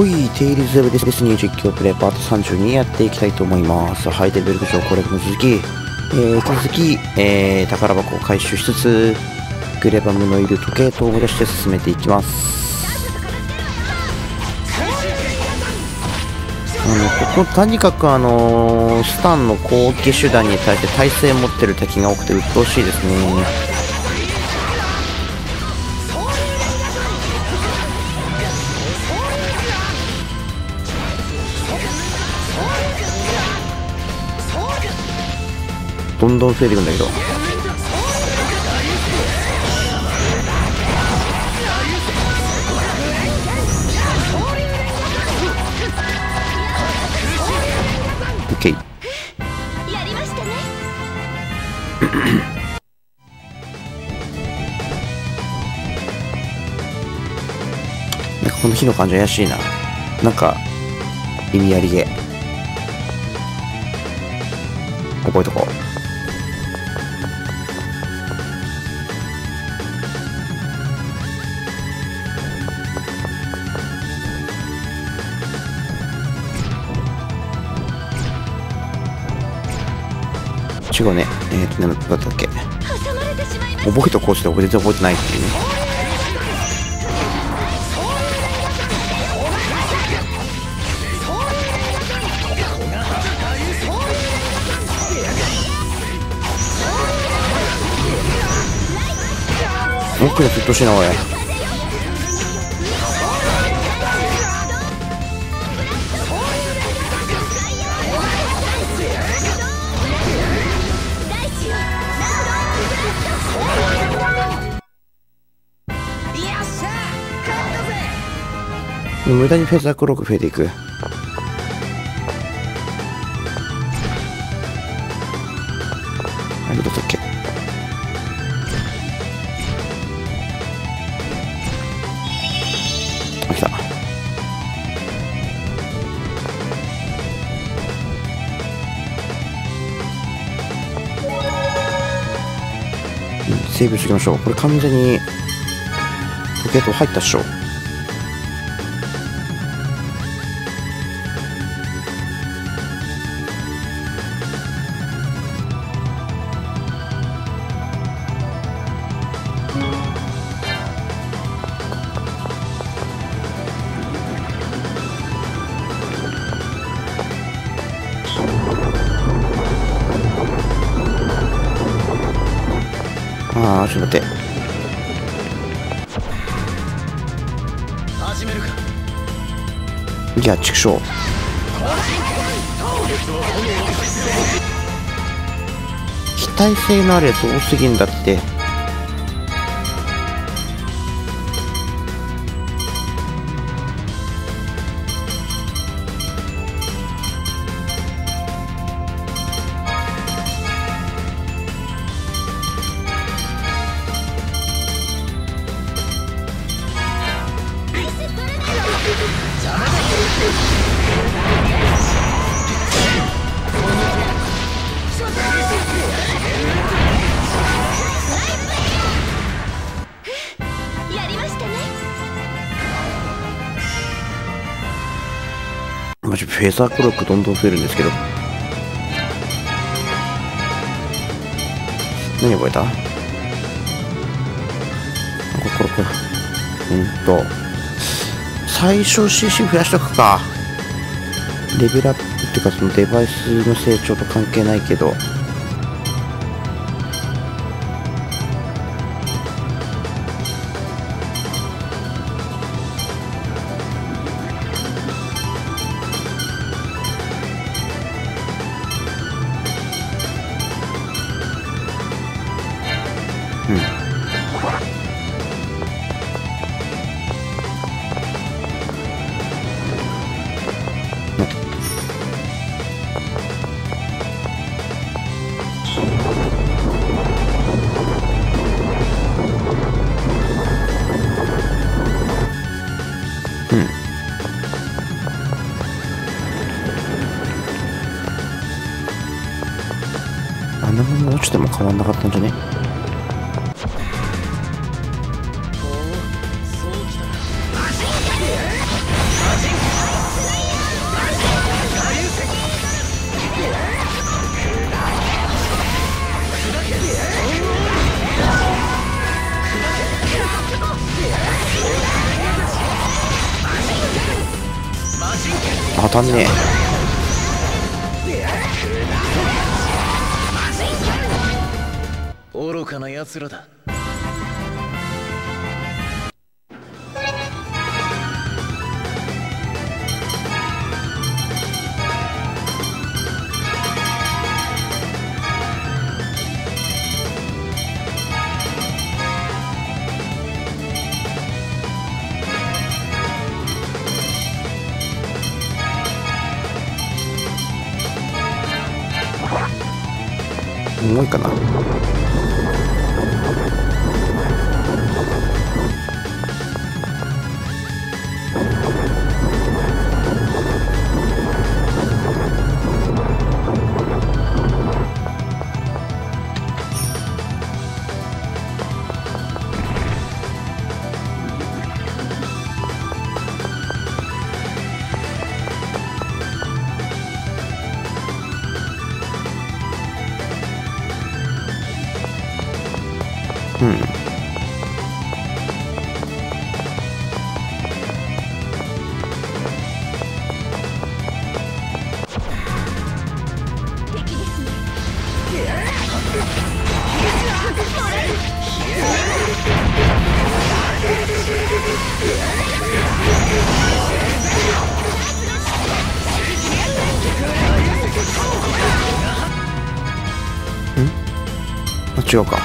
ほい、テイルズウェブです。ニュー実況プレイパート32やっていきたいと思います。はい、デベル部長攻略の続き、宝箱を回収しつつ、グレバムのいる時計塔を出して進めていきます。こことにかくスタンの攻撃手段に対して耐性持ってる敵が多くて鬱陶しいですね。どんどん増えていくんだけど、OK。やりましたね。なんかこの火の感じ怪しいな。なんか意味ありげ。覚えとこう。違うね。何だったっけ。覚えとこうして全然覚えてないっていうね。奥がずっとしな、おい。無駄にフェザークローク増えていく。あれどうだったっけ。あ、来た。セーブしておきましょう。これ完全に時計塔入ったっしょ。ああ、ちょっと待って。始めるか。いや、畜生。非耐性のあるやつ多すぎんだって。フェザークロックどんどん増えるんですけど、何覚えた？これ最初 CC 増やしとくか。レベルアップっていうか、そのデバイスの成長と関係ないけど、落ちても変わんなかったんじゃね。足んねえ。愚かな奴らだ。重いかな。違うか。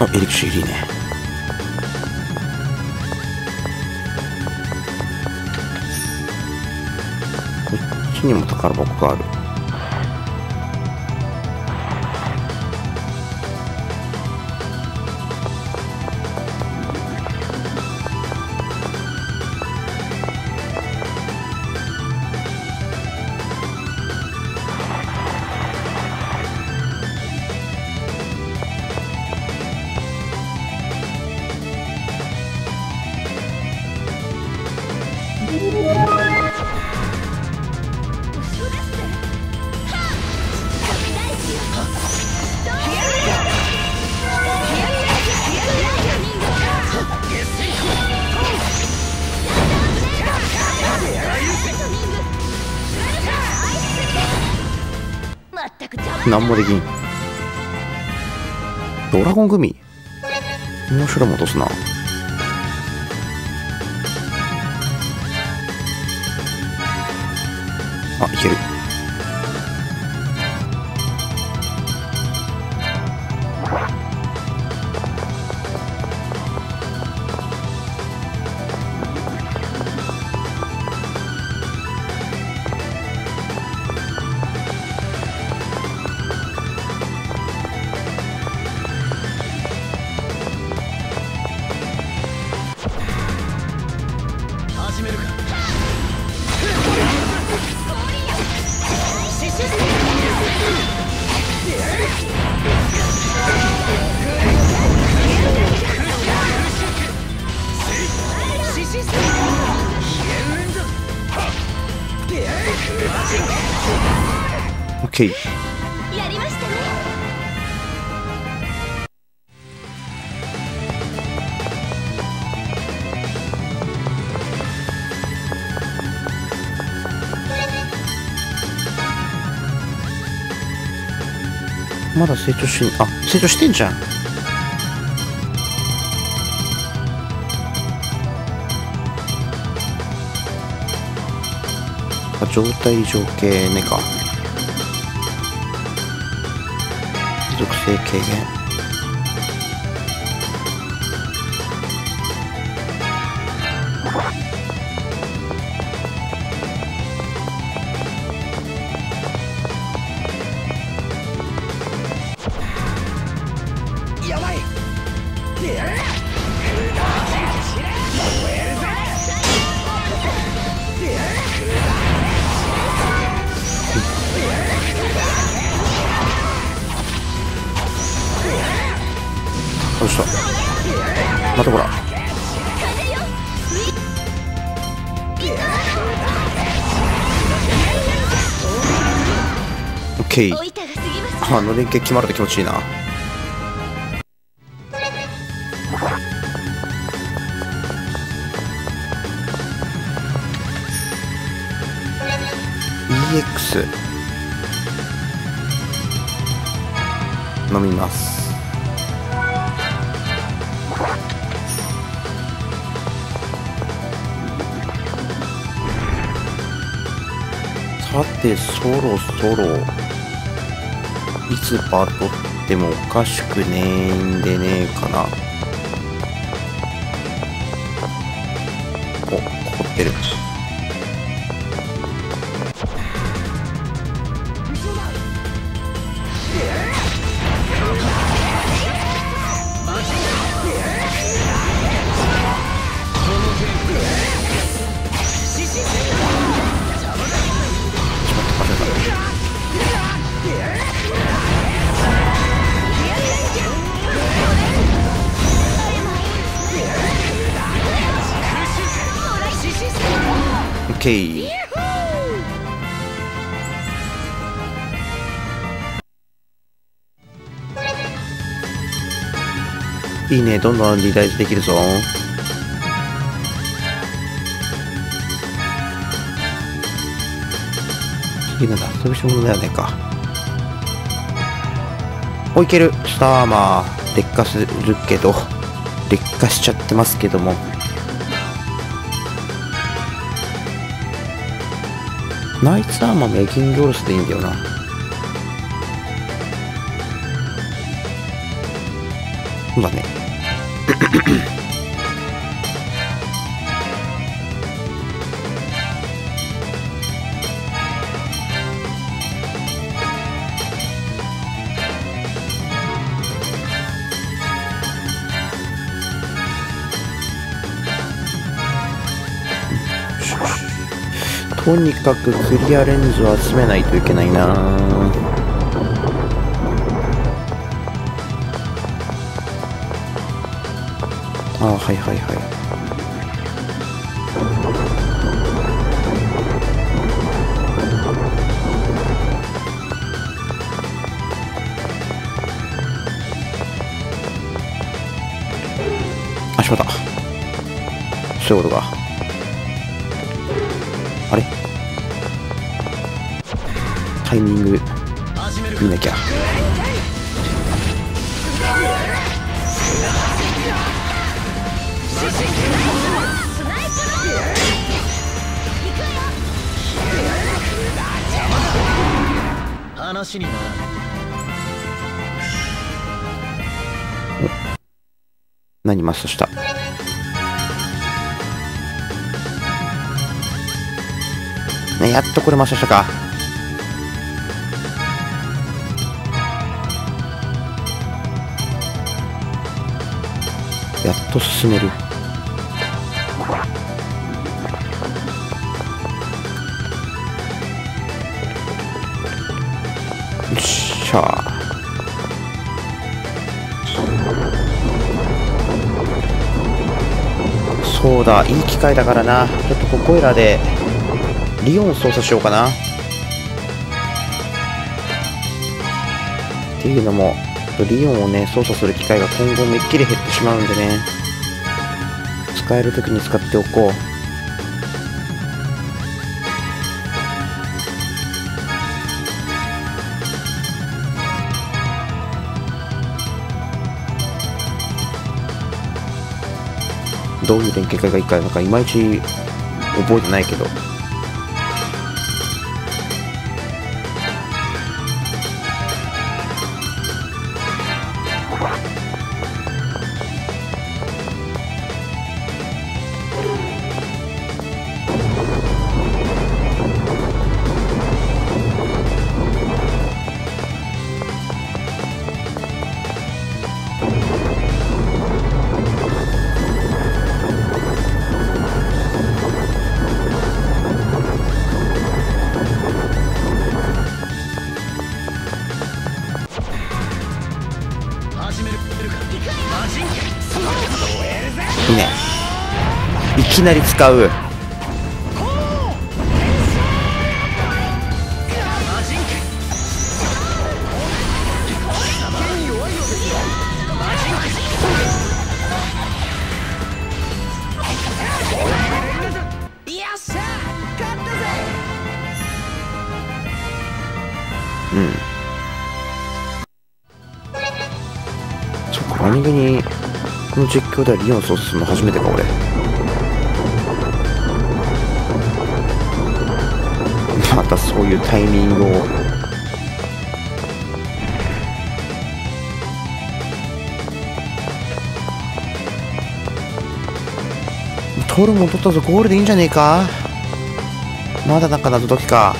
あ、エリクシーいいね。こっちにも宝箱がある。なんもできん。ドラゴン組面白いも落とすな。あ、いける。やりましたね。まだ成長しん、あ、成長してんじゃん。あ、状態異常系ねか。属性軽減。やばい。どうした。またほら OK。 あの連携決まると気持ちいいな。EX 飲みます。さてそろそろいつバトってもおかしくねえんでねえかな。お、凝ってる。OK。 いいね、どんどんリライズできるぞ。次なんか遊びし物だよねか。お、いける。スターマー劣化するけど、劣化しちゃってますけども、ナイツアーマーメイキングオルスでいいんだよな。そうだね。とにかくクリアレンズを集めないといけないな。あ、はいはいはい。あ、しまった。そういうことか。あれ、タイミング見なきゃ。話にならない。何マストした。ね、やっとこれマストしたか。やっと進める。よっしゃー。そうだ、いい機会だからな。ちょっとここいらでリオン操作しようかな。っていうのも、リオンをね、操作する機会が今後めっきり減ってしまうんでね、使える時に使っておこう。どういう連携がいいか、なんかいまいち覚えてないけど、いきなり使う。そっか、何気にこの実況ではリオンソースの初めてか俺。またそういうタイミングを。取るもん取ったぞ。ゴールでいいんじゃねえか。まだなんか謎解きか。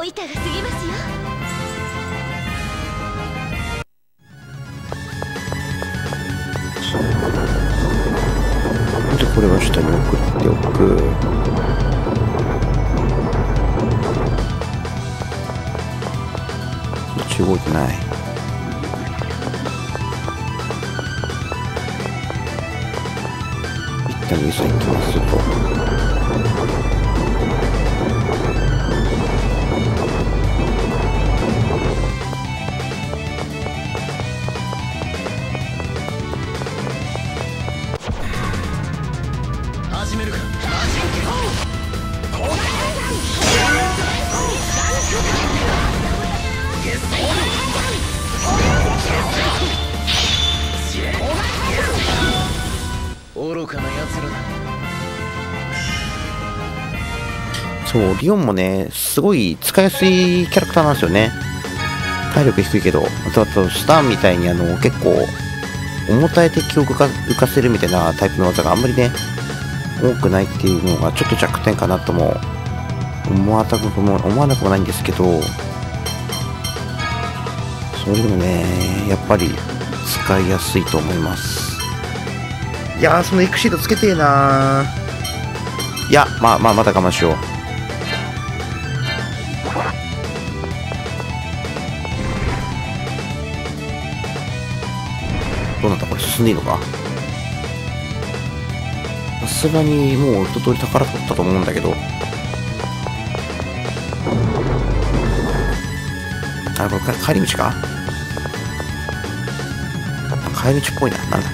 お板が過ぎますよ。でこれは下に送っておく。こっち動いてない。一旦水行きますと。そう、リオンもね、すごい使いやすいキャラクターなんですよね。体力低いけど、あとスターみたいに結構重たい敵を浮かせるみたいなタイプの技があんまりね多くないっていうのがちょっと弱点かなとも思わなくもないんですけど、それでもねやっぱり使いやすいと思います。いやー、そのエクシードつけてえなー。いや、まあまた我慢しよう。どうなったこれ、進んでいいのか。さすがにもう一通り宝取ったと思うんだけど、あ、これから帰り道か。帰り道っぽいな。なんだ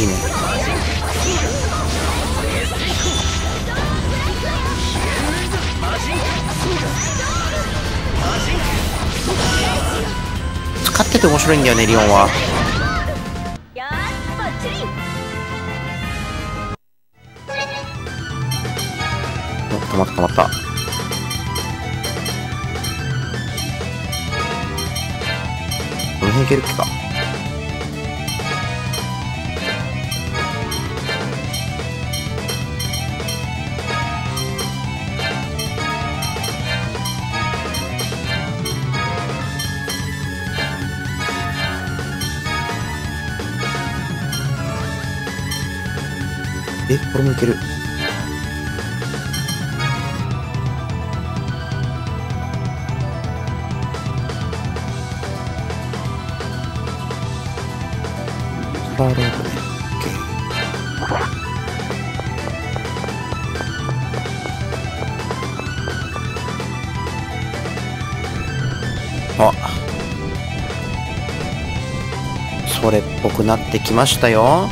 いいね。使ってて面白いんだよね、リオンは。お、止まった。この辺いけるっけか。え、これもいける。スパーロードね。OK。あ、それっぽくなってきましたよ。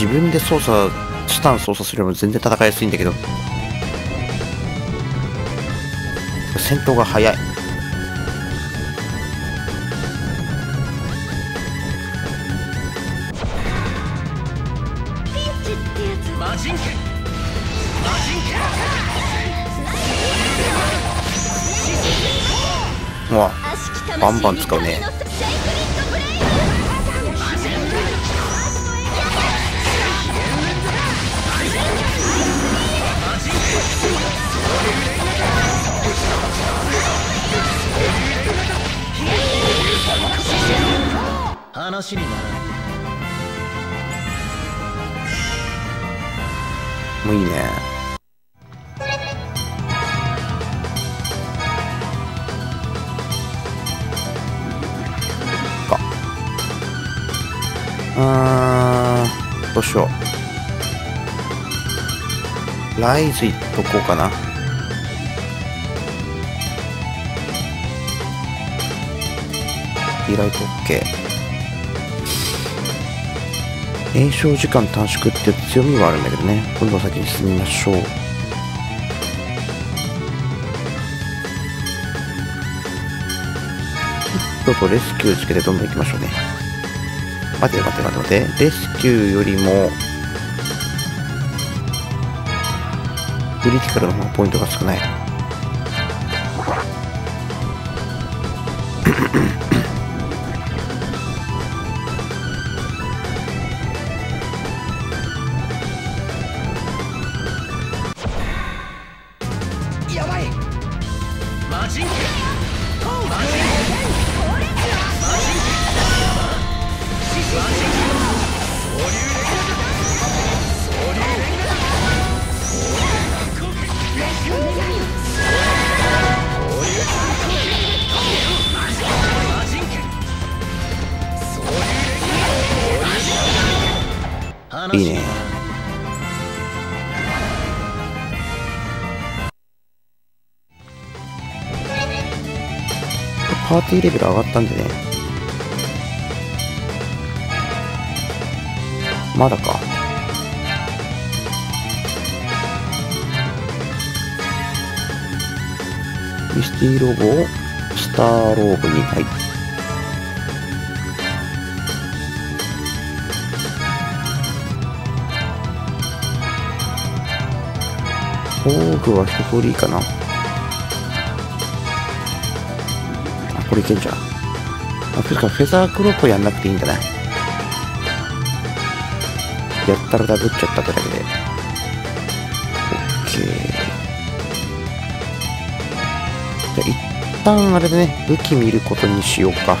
自分で操作スタン操作するよりも全然戦いやすいんだけど、戦闘が早い。うわ、バンバン使うね。話にならない。もういいね。どうしよう。ライズいっとこうかな。依頼特権、延焼時間短縮って強みはあるんだけどね。今度は先に進みましょう。ヒットとレスキューつけてどんどんいきましょうね。待て待て待て待て、レスキューよりもクリティカルの方がポイントが少ない。いいね。パーティーレベル上がったんでね。まだか。ミスティロゴをスターローブに入って、防具は一通りいいかな。あ、これいけんじゃん。あ、確かフェザークロップやんなくていいんだね。やったらダブっちゃったってだけで OK。 じゃあ一旦あれでね、武器見ることにしようか。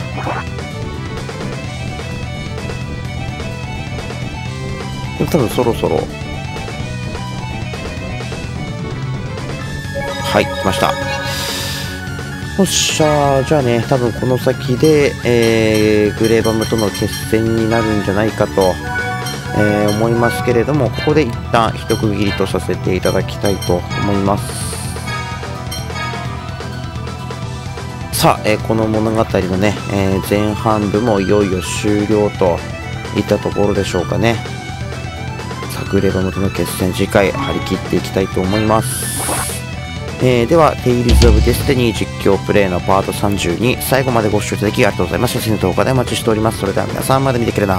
でも多分そろそろ、はい、来ました。よっしゃー、じゃあね、多分この先で、グレーバムとの決戦になるんじゃないかと、思いますけれども、ここで一旦一区切りとさせていただきたいと思います。さあ、この物語のね、前半部もいよいよ終了といったところでしょうかね。さあ、グレーバムとの決戦、次回張り切っていきたいと思います。では、Tales of Destiny 実況プレイのパート32、最後までご視聴いただきありがとうございました。次の動画でお待ちしております。それでは皆さん、また見てくれな。